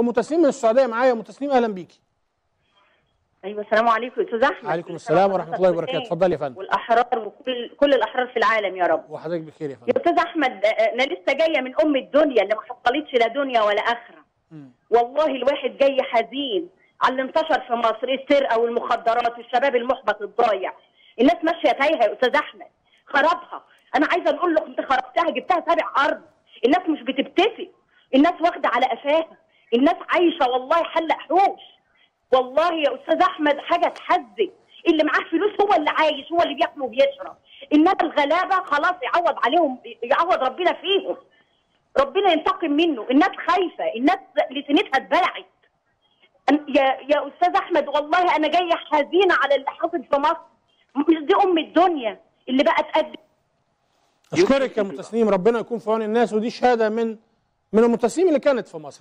ام تسنيم من السعوديه معايا. ام تسنيم اهلا بيكي. ايوه السلام عليكم يا استاذ احمد. وعليكم السلام ورحمه الله وبركاته. اتفضلي يا فندم. والاحرار وكل الاحرار في العالم يا رب. وحضرتك بخير يا فندم. يا استاذ احمد انا لسه جايه من ام الدنيا اللي ما حصلتش لا دنيا ولا اخره. والله الواحد جاي حزين على اللي انتشر في مصر، السرقه والمخدرات والشباب المحبط الضايع. الناس ماشيه تايهه يا استاذ احمد، خرابها. انا عايزه اقول له انت خربتها، جبتها سابع ارض. الناس مش بتبتسم، الناس واخده على قفاها، الناس عايشه والله حلق حوش. والله يا استاذ احمد حاجه تحزن. اللي معاه فلوس هو اللي عايش، هو اللي بياكل وبيشرب، انما الغلابه خلاص يعوض عليهم، يعوض ربنا فيهم، ربنا ينتقم منه. الناس خايفه، الناس لسنتها اتبلعت يا استاذ احمد. والله انا جايه حزينه على اللي حاصل في مصر، مش دي ام الدنيا اللي بقى تقدم. اشكرك يا ام تسنيم، ربنا يكون في عون الناس، ودي شهاده من ام تسنيم اللي كانت في مصر.